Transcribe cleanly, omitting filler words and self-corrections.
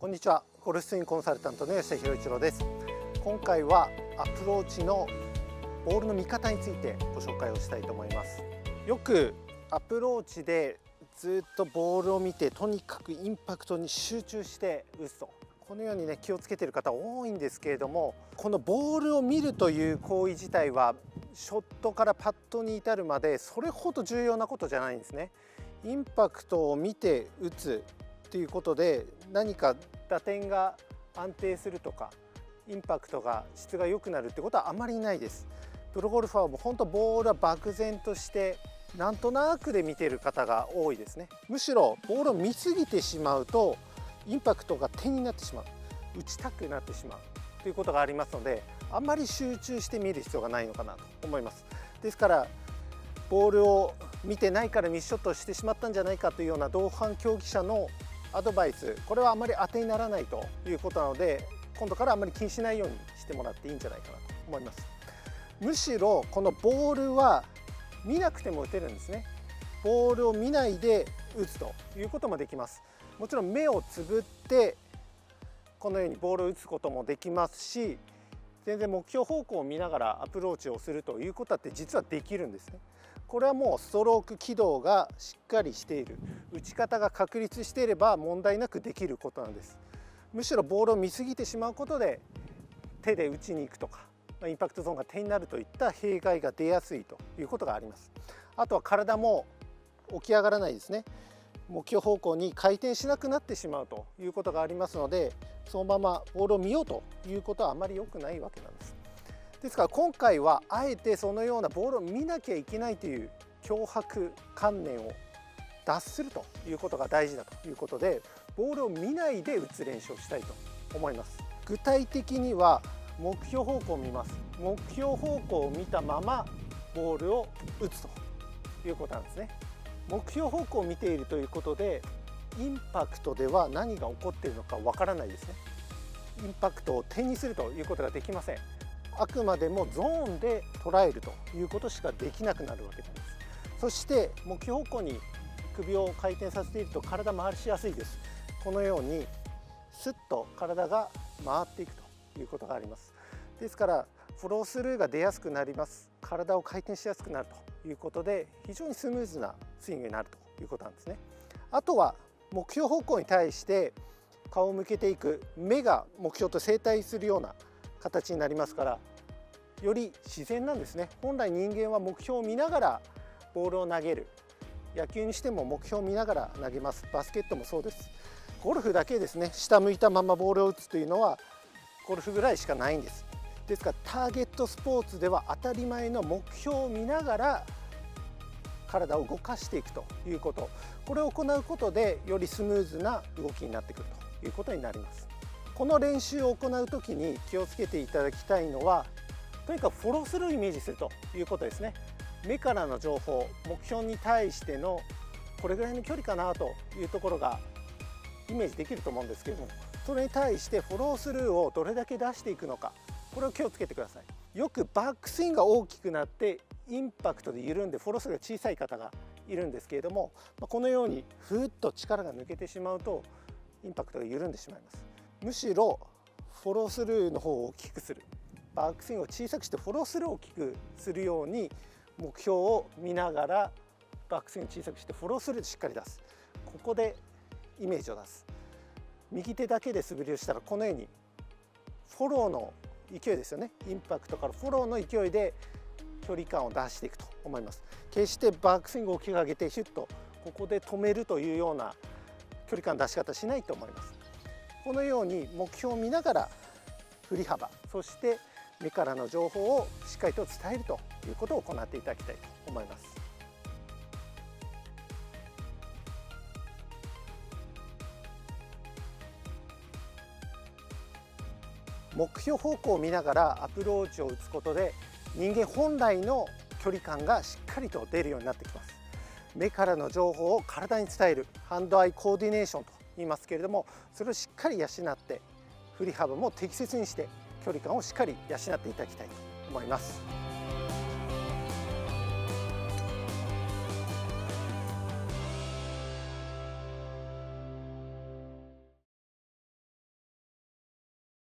こんにちは、ゴルフスイングコンサルタントの吉田博一郎です。今回はアプローチのボールの見方についてご紹介をしたいと思います。よくアプローチでずっとボールを見て、とにかくインパクトに集中して打つと、このようにね、気をつけている方多いんですけれども、このボールを見るという行為自体はショットからパットに至るまでそれほど重要なことじゃないんですね。インパクトを見て打つということで、何か打点が安定するとかインパクトが質が良くなるってことはあまりないです。プロゴルファーも本当ボールは漠然としてなんとなくで見てる方が多いですね。むしろボールを見過ぎてしまうとインパクトが点になってしまう、打ちたくなってしまうということがありますので、あんまり集中して見る必要がないのかなと思います。ですからボールを見てないからミスショットをしてしまったんじゃないかというような同伴競技者のアドバイス、これはあまり当てにならないということなので、今度からあまり気にしないようにしてもらっていいんじゃないかなと思います。むしろこのボールは見なくても打てるんですね。ボールを見ないで打つということもできます。もちろん目をつぶってこのようにボールを打つこともできますし、全然目標方向を見ながらアプローチをするということだって実はできるんですね。これはもうストローク軌道がしっかりしている、打ち方が確立していれば問題なくできることなんです。むしろボールを見過ぎてしまうことで手で打ちに行くとか、インパクトゾーンが点になるといった弊害が出やすいということがあります。あとは体も起き上がらないですね。目標方向に回転しなくなってしまうということがありますので、そのままボールを見ようということはあまり良くないわけなんです。ですから今回はあえてそのようなボールを見なきゃいけないという強迫観念を脱するということが大事だということで、ボールを見ないで打つ練習をしたいと思います。具体的には目標方向を見ます。目標方向を見たままボールを打つということなんですね。目標方向を見ているということで、インパクトでは何が起こっているのかわからないですね。インパクトを点にするということができません。あくまでもゾーンで捉えるということしかできなくなるわけなんです。そして目標方向に首を回転させていると体回しやすいです。このようにスッと体が回っていくということがあります。ですからフォロースルーが出やすくなります。体を回転しやすくなるということで、非常にスムーズなスイングになるということなんですね。あとは目標方向に対して顔を向けていく、目が目標と正対するような形になりますから、より自然なんですね。本来人間は目標を見ながらボールを投げる、野球にしても目標を見ながら投げます。バスケットもそうです。ゴルフだけですね、下向いたままボールを打つというのはゴルフぐらいしかないんです。ですからターゲットスポーツでは当たり前の目標を見ながら体を動かしていくということ、これを行うことでよりスムーズな動きになってくるということになります。この練習を行うときに気をつけていただきたいのは、とにかくフォロースルーをイメージするということですね。目からの情報、目標に対してのこれぐらいの距離かなというところがイメージできると思うんですけれども、それに対してフォロースルーをどれだけ出していくのか、これを気をつけてください。よくバックスイングが大きくなってインパクトで緩んでフォロースルーが小さい方がいるんですけれども、このようにふーっと力が抜けてしまうとインパクトが緩んでしまいます。むしろフォロースルーの方を大きくする、バックスイングを小さくしてフォロースルーを大きくするように、目標を見ながらバックスイングを小さくしてフォロースルーをしっかり出す、ここでイメージを出す。右手だけで素振りをしたらこのようにフォローの勢いですよね。インパクトからフォローの勢いで距離感を出していくと思います。決してバックスイングを大きく上げてヒュッとここで止めるというような距離感の出し方しないと思います。このように目標を見ながら振り幅、そして目からの情報をしっかりと伝えるということを行っていただきたいと思います。目標方向を見ながらアプローチを打つことで、人間本来の距離感がしっかりと出るようになってきます。目からの情報を体に伝える、ハンドアイコーディネーションと言いますけれども、それをしっかり養って、振り幅も適切にして距離感をしっかり養っていただきたいと思います。